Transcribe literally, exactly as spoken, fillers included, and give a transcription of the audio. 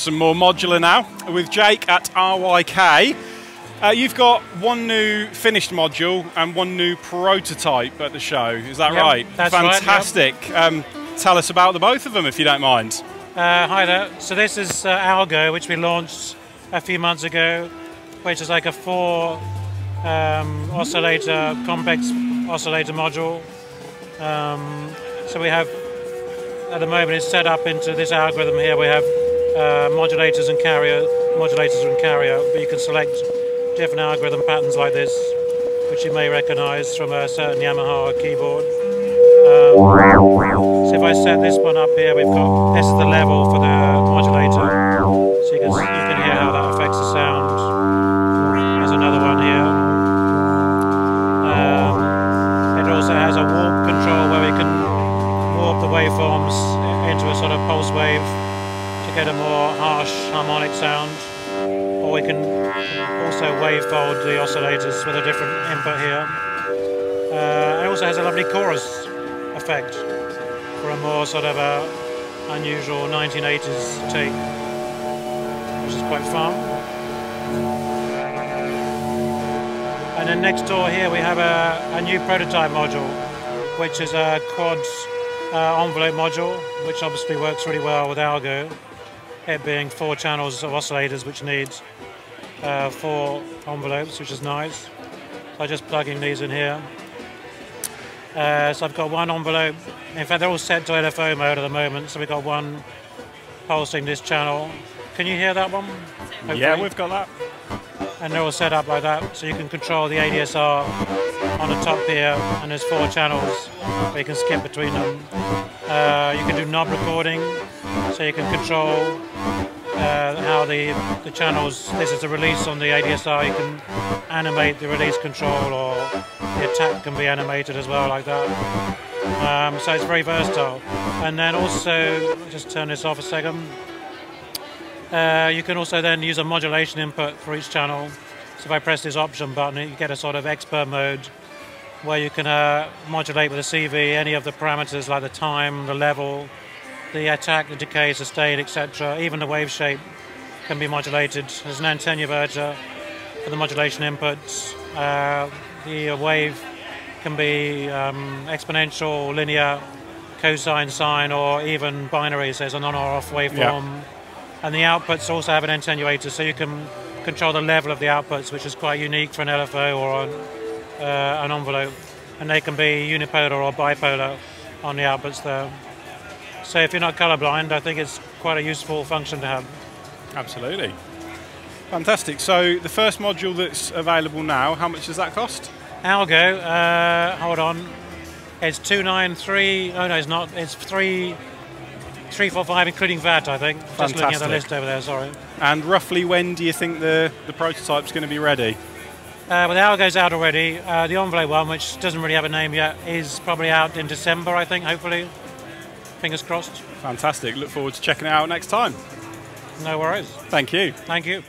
some more modular now with Jake at R Y K. Uh, you've got one new finished module and one new prototype at the show, is that yep, right? That's fantastic. Right, yep. um, tell us about the both of them if you don't mind. Uh, hi there. So this is uh, ALGO, which we launched a few months ago, which is like a four um, oscillator, complex oscillator module. Um, so we have, at the moment it's set up into this algorithm here. We have uh, modulators and carrier, modulators and carrier, but you can select different algorithm patterns like this, which you may recognize from a certain Yamaha keyboard. Um, so if I set this one up here, we've got, this is the level for the modulator, so you can, you can hear how that affects the sound. There's another one here. Um, it also has a warp control where we can warp the waveforms into a sort of pulse wave to get a more harsh harmonic sound, or we can also wavefold the oscillators with a different input here. Uh, it also has a lovely chorus effect for a more sort of a unusual nineteen eighties take, which is quite fun. And then next door here we have a, a new prototype module, which is a quad Uh, Envlo module, which obviously works really well with ALGO, it being four channels of oscillators which needs uh, four envelopes, which is nice. So I'm just plugging these in here. Uh, so I've got one envelope, in fact they're all set to L F O mode at the moment, so we've got one pulsing this channel. Can you hear that one? Hopefully. Yeah, we've got that. And they're all set up like that, so you can control the A D S R on the top here, and there's four channels where you can skip between them. Uh, you can do knob recording, so you can control uh, how the, the channels, this is the release on the A D S R, you can animate the release control, or the attack can be animated as well like that. Um, so it's very versatile. And then also, just turn this off a second. Uh, you can also then use a modulation input for each channel. So if I press this option button, you get a sort of expert mode where you can uh, modulate with a C V any of the parameters like the time, the level, the attack, the decay, sustain, et cetera. Even the wave shape can be modulated. There's an antenna inverter for the modulation inputs. Uh, the wave can be um, exponential, linear, cosine, sine, or even binary. So it's an on or off waveform. Yeah. And the outputs also have an attenuator, so you can control the level of the outputs, which is quite unique for an L F O or an, uh, an envelope. And they can be unipolar or bipolar on the outputs there. So if you're not colorblind, I think it's quite a useful function to have. Absolutely. Fantastic. So the first module that's available now, how much does that cost? ALGO, uh, hold on. It's two ninety-three, oh no it's not, it's three. Three, four, five, including V A T, I think. Fantastic. Just looking at the list over there, sorry. And roughly when do you think the, the prototype's going to be ready? Uh, well, the ALGO's out already. Uh, the Envlo one, which doesn't really have a name yet, is probably out in December, I think, hopefully. Fingers crossed. Fantastic. Look forward to checking it out next time. No worries. Thank you. Thank you.